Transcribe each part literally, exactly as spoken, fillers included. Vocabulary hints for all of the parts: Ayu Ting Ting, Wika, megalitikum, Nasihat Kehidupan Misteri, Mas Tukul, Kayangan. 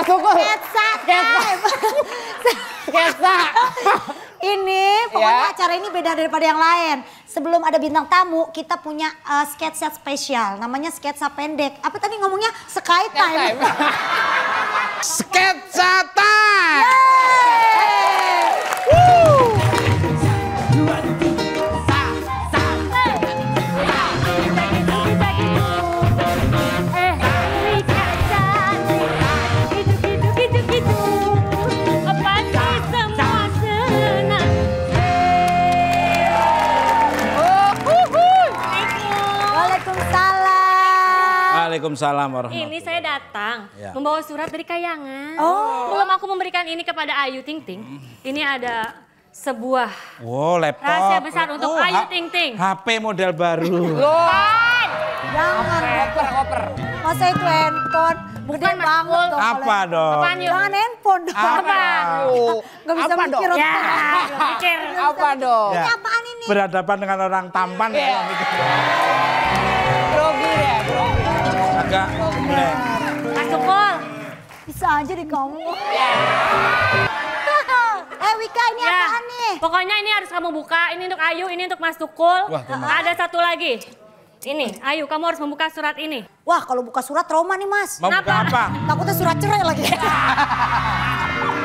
Mas Tukul. Ketsa. Ketsa. Ketsa. Ini pokoknya yeah. acara ini beda daripada yang lain. Sebelum ada bintang tamu, kita punya uh, sketsa spesial. Namanya sketsa pendek. Apa tadi ngomongnya? Sky time. Sketsa time. Waalaikumsalam warahmatullahi wabarakatuh. Ini saya datang ya. membawa surat dari Kayangan. Oh. Belum aku memberikan ini kepada Ayu Ting Ting. Ini ada sebuah wow, laptop. rahasia besar laptop. untuk oh, Ayu Ting Ting. H P model baru. Lohan. Jangan koper-koper. Masa itu handphone. Bukan banget dong. Apa dong? Apaan yuk? Jangan handphone dong. Apa? Gak bisa apa mikir. Ya. Mikir. Apa dong? Ini apaan ini? Berhadapan dengan orang tampan. Yeah. Grogi ya, grogi. Enggak. Mas Tukul. Bisa aja deh kamu. Eh Wika, ini ya. apaan nih? Pokoknya ini harus kamu buka. Ini untuk Ayu, ini untuk Mas Tukul. Wah, ada satu lagi. Ini, Ayu, kamu harus membuka surat ini. Wah, kalau buka surat trauma nih Mas. Mau buka apa? Takutnya surat cerai lagi.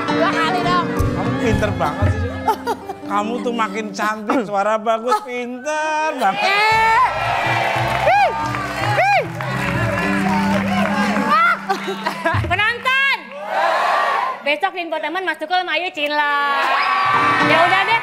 Dua kali dong. Kamu pinter banget sih. Kamu tuh makin cantik, suara bagus, pinter banget. Penonton, besok info teman Mas Tukul sama Ayu Cinla. Ya udah deh.